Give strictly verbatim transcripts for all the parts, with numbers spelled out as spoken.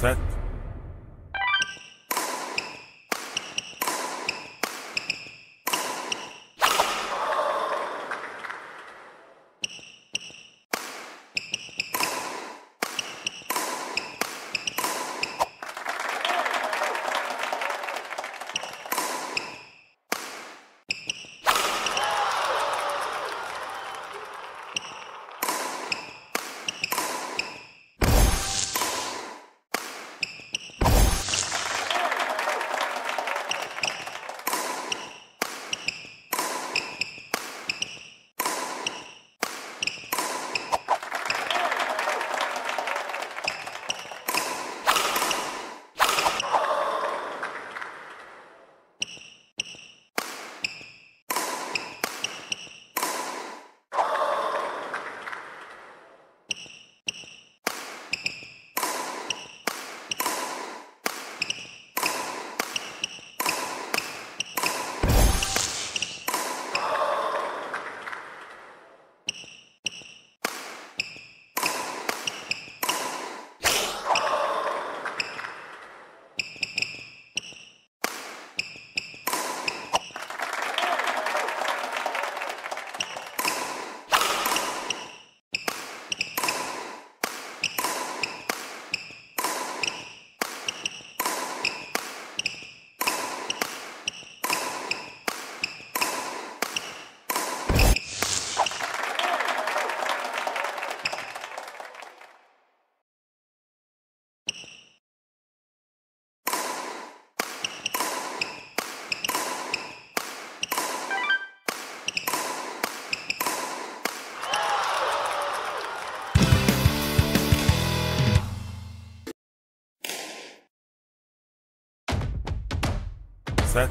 set. Set.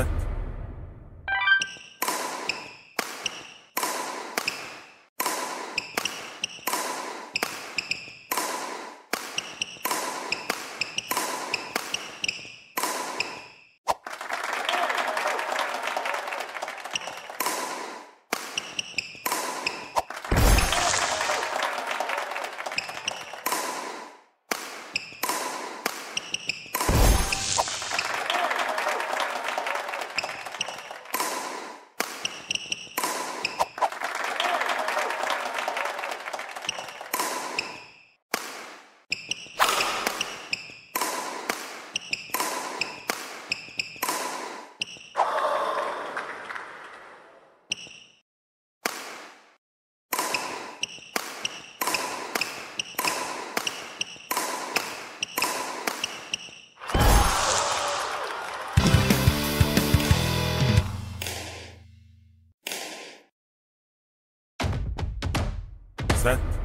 Set. Set.